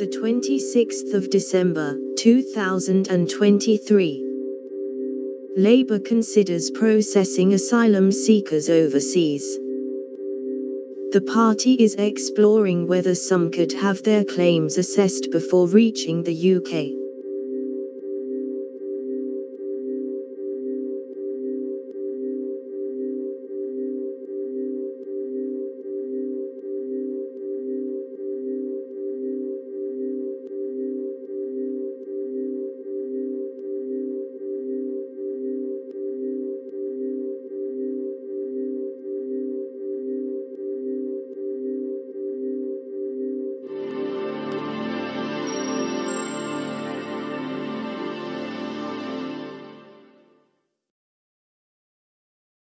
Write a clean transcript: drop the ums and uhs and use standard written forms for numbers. the 26th of December, 2023. Labour considers processing asylum seekers overseas. The party is exploring whether some could have their claims assessed before reaching the UK.